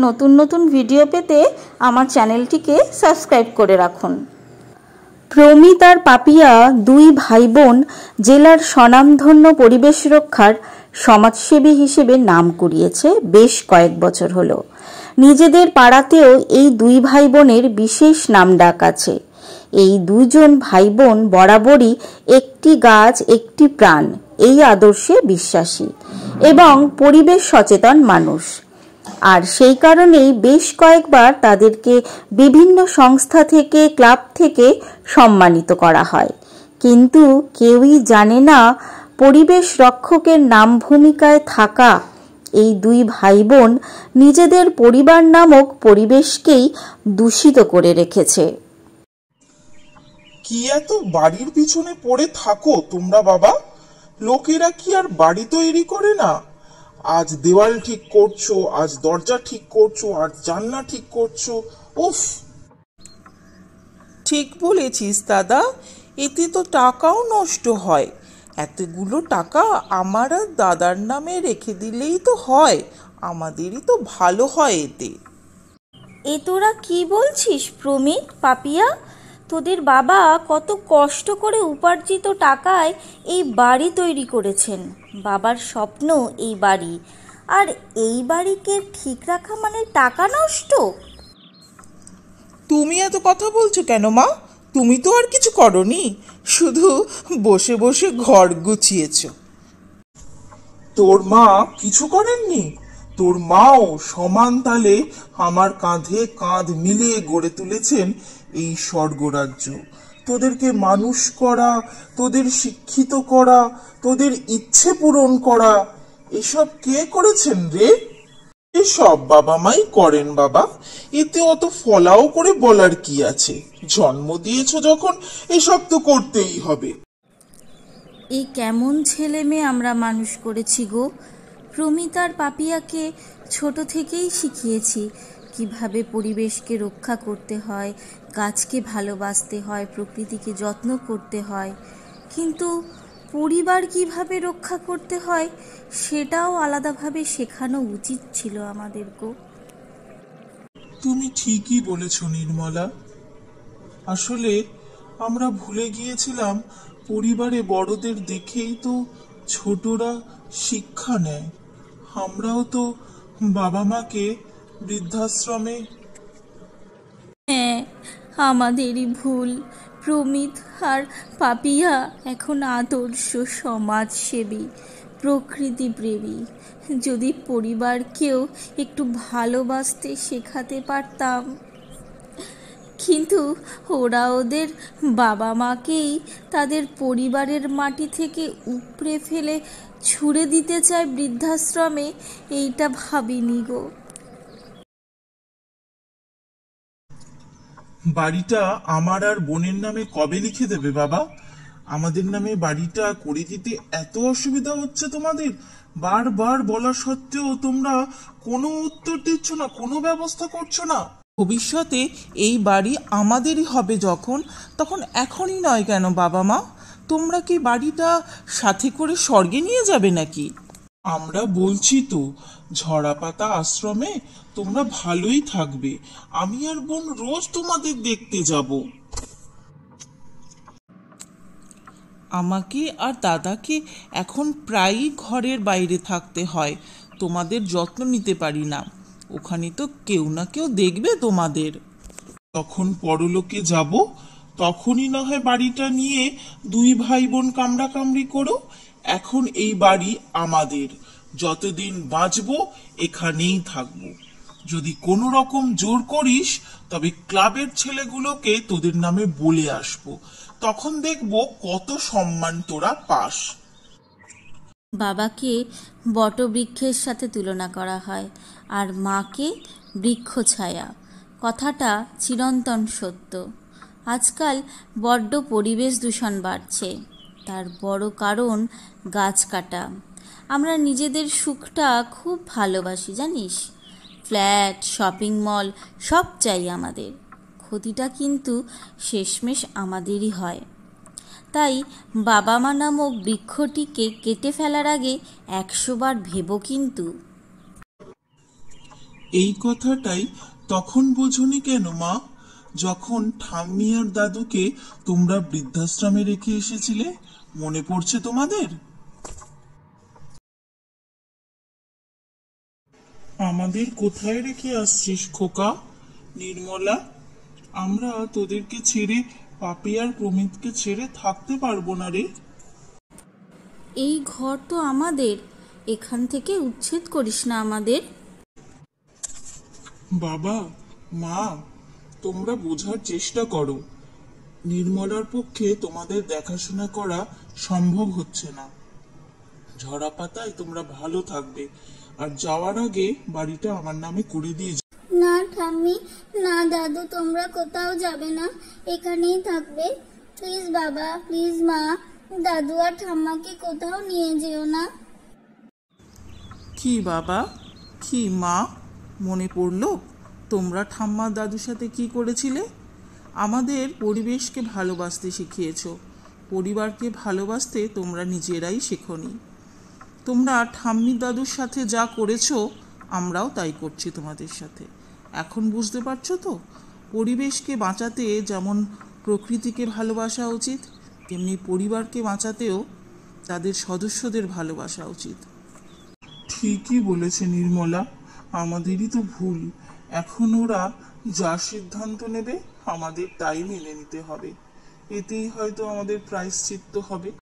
नतून नतून भिडियो पेते आमार चैनलटिके सबस्क्राइब करे राखुन। प्रमित आर पापिया दुई भाई बोन जेलार स्वनामधन्य परिवेश रक्षार समाजसेवी हिसेबे नाम कुड़ियेछे बेश कयेक बछर हलो। निजेदेर पाड़ातेओ एई दुई भाई बोनेर विशेष नाम डाक आछे। एई दुइजन भाई बोन बराबरई एकटी गाछ एकटी प्राण एई आदर्शे विश्वासी एवं परिवेश सचेतन मानुष। और सेई कारणेई बेश कयेकबार तादेरके विभिन्न संस्था थेके क्लाब थेके सम्मानित करा हय। किन्तु केउई जाने ना परिवेश रक्षकेर नाम भूमिकाय थाका एई दुई भाई बोन निजेदेर परिवार नामक परिवेशकेई दूषित करे रेखेछे। कि एत बाड़ीर पिछने पड़े थाको तोमरा बाबा? लोकेरा कि आर बाड़ी तैरी करे ना? आज देवाल ठीक करछो, आज दरजा ठीक करछो, आज जानला ठीक करछो। उफ, ठीक बोलेछिस दादा, एते तो टाकाओ नष्ट हय। एतगुलो टाका आमार आर दादार नामे रेखे दिलेई तो हय, आमादेरई तो भालो हय। एते ए तोरा कि बोलछिस प्रमित पापिया? तोदेर बाबा कत कष्ट करे उपार्जित टाकाय एई बाड़ी तैरी करेछेन। बाबार स्वप्न एई बाड़ी, आर एई बाड़ीके ठीक राखा माने टाका नष्ट। तुमि एत कथा बोलछो केन मा? तुमि तो आर किछु करोनी, शुधु बसे बसे घर गुछिएछो। तोर मा किछु करेननी? तोर माओ समान ताले आमार कांधे कांध मिलिए गड़े तुलेछेन এই স্বর্গরাজ্য। তোদেরকে মানুষ করা, তোদের শিক্ষিত করা, তোদের ইচ্ছে পূরণ করা, এসব কে করেছেন রে? এসব বাবা মাই করেন বাবা, এতে অত ফলাও করে বলার কি আছে? জন্ম দিয়েছো যখন এসব তো করতেই হবে। এই কেমন ছেলে মেয়ে আমরা মানুষ করেছি গো। প্রমিত আর পাপিয়াকে ছোট থেকেই শিখিয়েছি কিভাবে পরিবেশকে রক্ষা করতে হয়, গাছকে ভালোবাসতে হয়, প্রকৃতিকে যত্ন করতে হয়। কিন্তু পরিবার কিভাবে রক্ষা করতে হয় সেটাও আলাদাভাবে শেখানো উচিত ছিল আমাদেরকে। তুমি ঠিকই বলেছো নির্মলা। আসলে আমরা ভুলে গিয়েছিলাম পরিবারে বড়দের দেখেই তো ছোটরা শিক্ষা নেয়। আমরাও তো বাবা মাকে বৃদ্ধাশ্রমে। হ্যাঁ, আমাদেরই ভুল। প্রমিত আর পাপিয়া এখন আদর্শ সমাজসেবী, প্রকৃতি প্রেমী। যদি পরিবারকেও একটু ভালোবাসতে শেখাতে পারতাম। কিন্তু ওরা ওদের বাবা মাকেই তাদের পরিবারের মাটি থেকে উপড়ে ফেলে ছুঁড়ে দিতে চায় বৃদ্ধাশ্রমে, এইটা ভাবিনি গো। বাড়িটা আমার আর বোনের নামে কবে লিখে দেবে বাবা? আমাদের নামে বাড়িটা করে দিতে এত অসুবিধা হচ্ছে তোমাদের। বারবার বলা সত্ত্বেও তোমরা কোনো উত্তর দিচ্ছ না, কোনো ব্যবস্থা করছো না। ভবিষ্যতে এই বাড়ি আমাদেরই হবে যখন, তখন এখনই নয় কেন বাবা মা? তোমরা কি বাড়িটা সাথে করে স্বর্গে নিয়ে যাবে নাকি? আমরা বলছি তো, ঝরা পাতা আশ্রমে তোমরা ভালোই থাকবে। আমি আর বোন রোজ তোমাদের দেখতে যাব। আমাকে আর দাদাকে এখন প্রায়ই ঘরের বাইরে থাকতে হয়, তোমাদের যত্ন নিতে পারি না। ওখানে তো কেউ না কেউ দেখবে তোমাদের। তখন পরলোকে যাব, তখনই না হয় বাড়িটা নিয়ে দুই ভাই বোন কামড়া কামড়ি করো। এখন এই বাড়ি আমাদের, যতদিন বাঁচবো এখানেই থাকবো। যদি কোনো রকম জোর করিস তবে ক্লাবের ছেলেগুলোকে তোদের নামে বলে আসবো, তখন দেখবো কত সম্মান তোরা পাস। বাবাকে বটবৃক্ষের সাথে তুলনা করা হয় আর মাকে বৃক্ষ ছায়া। কথাটা চিরন্তন সত্য। আজকাল বড্ড পরিবেশ দূষণ বাড়ছে, তার বড় কারণ গাছ কাটা। আমরা নিজেদের সুখটা খুব ভালোবাসি জানিস, ফ্ল্যাট, শপিং মল সব চাই আমাদের। ক্ষতিটা কিন্তু শেষমেশ আমাদেরই হয়। তাই বাবা মা নামক বৃক্ষটিকে কেটে ফেলার আগে 100 বার ভেবো। কিন্তু এই কথাটাই তখন বোঝনি কেন মা, যখন ঠাম্মি আর দাদুকে তোমরা বৃদ্ধাশ্রমে রেখে এসেছিলে? মনে পড়ছে তোমাদের? আমাদের কোথায় রেখে আসছিস খোকা? নির্মলা, আমরা তোদেরকে ছেড়ে, পাপি আর প্রমিতকে ছেড়ে থাকতে পারবো না রে। এই ঘর তো আমাদের, এখান থেকে উচ্ছেদ করিস না আমাদের। বাবা, মা, তোমরা বোঝার চেষ্টা করো, নির্মলার পক্ষে তোমাদের দেখাশোনা করা সম্ভব হচ্ছে না। ঝরা পাতায় তোমরা ভালো থাকবে, আর যাওয়ার আগে বাড়িটা আমার নামে করে দিয়ে যাও। না ঠাম্মি, না দাদু, তোমরা কোথাও যাবে না, এখানেই থাকবে। প্লিজ বাবা, প্লিজ মা, দাদু আর ঠাম্মাকে কোথাও নিয়ে যেও না। কি বাবা, কি মা, মনে পড়লো তোমরা ঠাম্মা দাদুর সাথে কি করেছিলে? আমাদের পরিবেশকে ভালোবাসতে শিখিয়েছো, পরিবারকে ভালোবাসতে তোমরা নিজেরাই শেখোনি। তোমরা ঠাম্মি দাদুর সাথে যা করেছো আমরাও তাই করছি তোমাদের সাথে। এখন বুঝতে পারছো তো, পরিবেশকে বাঁচাতে যেমন প্রকৃতিকে ভালোবাসা উচিত, তেমনি পরিবারকে বাঁচাতেও তাদের সদস্যদের ভালোবাসা উচিত। ঠিকই বলেছে নির্মলা, আমাদেরই তো ভুল। এখন ওরা যা সিদ্ধান্ত নেবে আমাদের তাই মেনে নিতে হবে, এতেই হয়তো আমাদের প্রায়শ্চিত্ত হবে।